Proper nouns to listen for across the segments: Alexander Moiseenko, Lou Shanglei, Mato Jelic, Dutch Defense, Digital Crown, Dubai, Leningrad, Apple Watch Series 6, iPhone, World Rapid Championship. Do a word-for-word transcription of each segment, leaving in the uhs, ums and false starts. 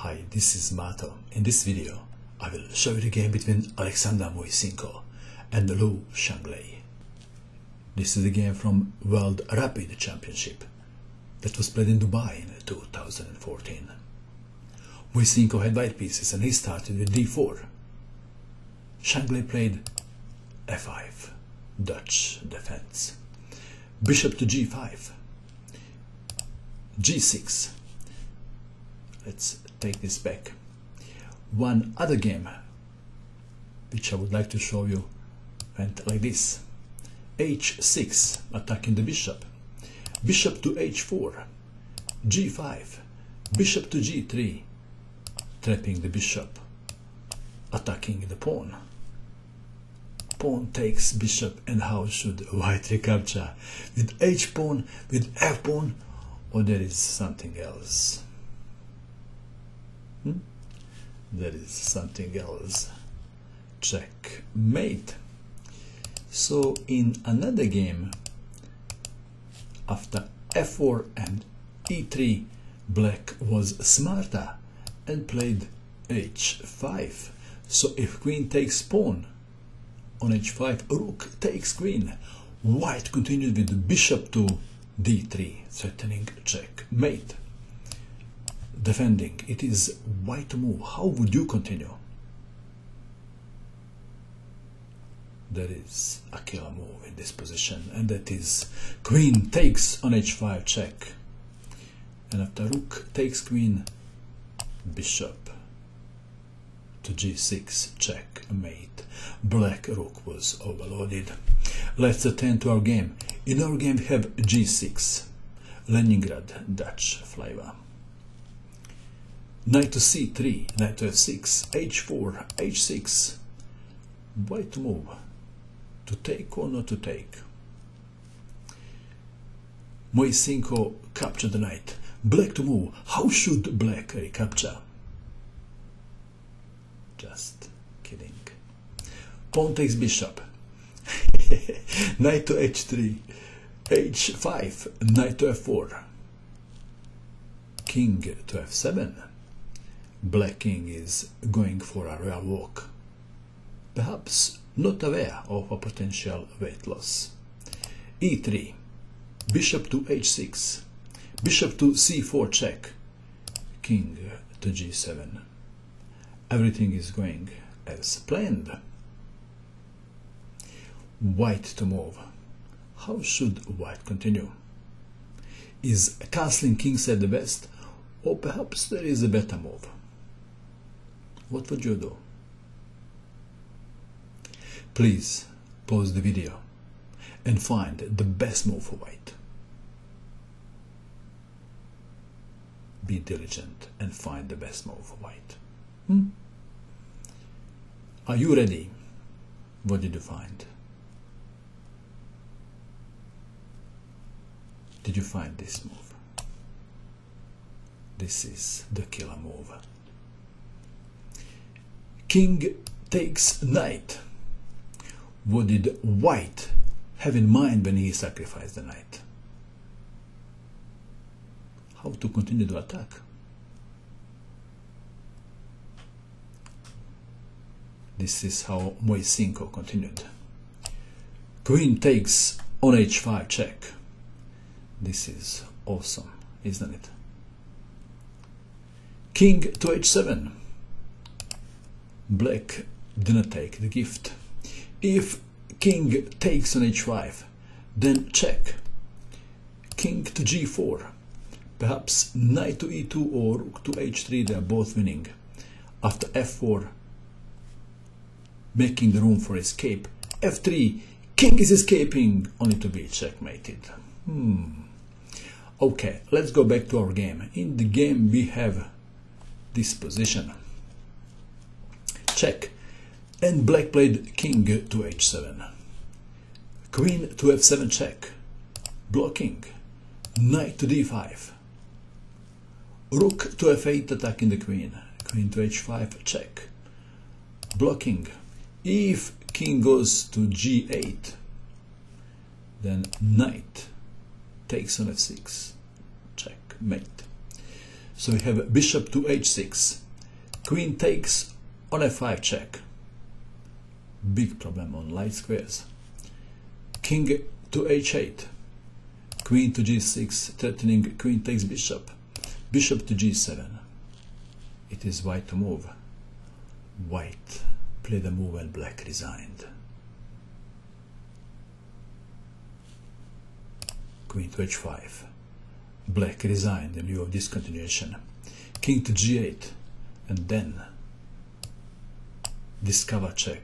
Hi, this is Mato. In this video, I will show you the game between Alexander Moiseenko and Lou Shanglei. This is the game from World Rapid Championship that was played in Dubai in two thousand fourteen. Moiseenko had white pieces and he started with d four. Shanglei played f five, Dutch defense. Bishop to g five, g six. Let's take this back. One other game which I would like to show you went like this: h six, attacking the bishop, bishop to h four, g five, bishop to g three, trapping the bishop, attacking the pawn, pawn takes bishop. And how should white recapture? With h pawn, with f pawn, or there is something else? Hmm? There is something else. Checkmate. So in another game, after f four and e three, black was smarter and played h five. So if queen takes pawn on h five, rook takes queen, white continued with bishop to d three, threatening checkmate. Defending, it is white move. How would you continue? There is a killer move in this position, and that is queen takes on h five check, and after rook takes queen, bishop to g six checkmate. Black rook was overloaded. Let's attend to our game. In our game we have g six, Leningrad, Dutch flavor. Knight to c three, knight to f six, h four, h six. White move. To take or not to take? Moiseenko captured the knight. Black to move. How should black recapture? Just kidding. Pawn takes bishop. Knight to h three, h five, knight to f four. King to f seven. Black king is going for a real walk, perhaps not aware of a potential weight loss. e three, bishop to h six, bishop to c four check, king to g seven. Everything is going as planned. White to move. How should white continue? Is castling kings at the best, or perhaps there is a better move? What would you do? Please pause the video and find the best move for white. Be diligent and find the best move for white. Hmm? Are you ready? What did you find? Did you find this move? This is the killer move. King takes knight. What did white have in mind when he sacrificed the knight? How to continue the attack? This is how Moiseenko continued. Queen takes on h five check. This is awesome, isn't it? King to h seven. Black didn't take the gift. If king takes on h five, then check. King to g four. Perhaps knight to e two or rook to h three, they are both winning. After f four, making the room for escape. f three, king is escaping, only to be checkmated. Hmm. Okay, let's go back to our game. In the game we have this position. Check, and black played king to h seven, queen to f seven check, blocking, knight to d five, rook to f eight attacking the queen, queen to h five check, blocking. If king goes to g eight, then knight takes on f six, checkmate. So we have bishop to h six. Queen takes on f five check. Big problem on light squares. King to h eight. Queen to g six, threatening queen takes bishop. Bishop to g seven. It is white to move. White played the move and black resigned. Queen to h five. Black resigned in lieu of discontinuation. King to g eight, and then discover check,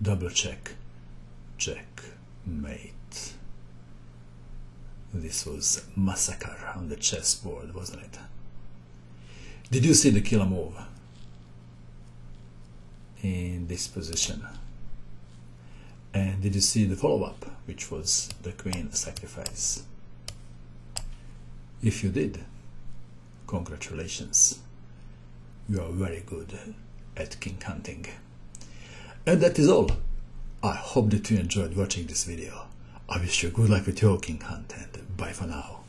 double check, checkmate. This was massacre on the chessboard, wasn't it? Did you see the killer move in this position? And did you see the follow-up, which was the queen sacrifice? If you did, congratulations, you are very good at king hunting. And that is all. I hope that you enjoyed watching this video. I wish you good luck with your king hunt, and bye for now.